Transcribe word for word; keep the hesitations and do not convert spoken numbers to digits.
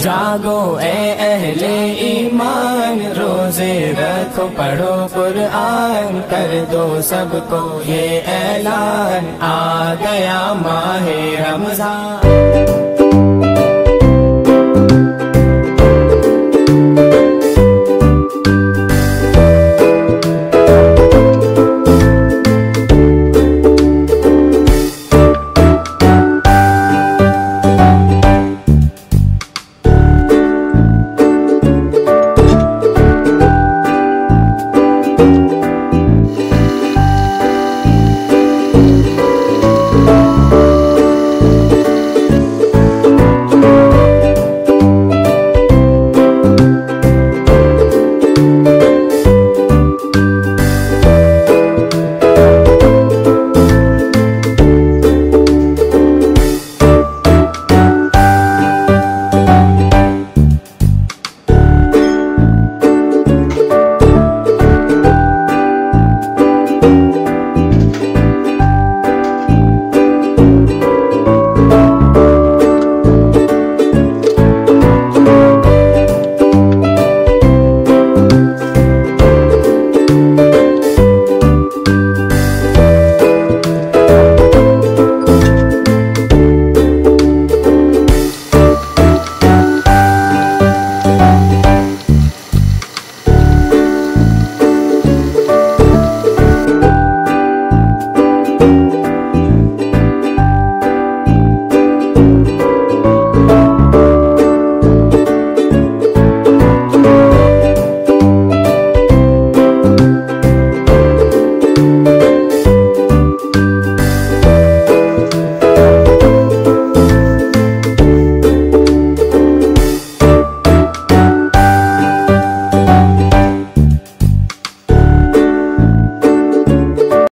जागो ए अहले ईमान, रोजे रखो पढ़ो कुरान, कर दो सबको ये ऐलान, आ गया माहे रमजान।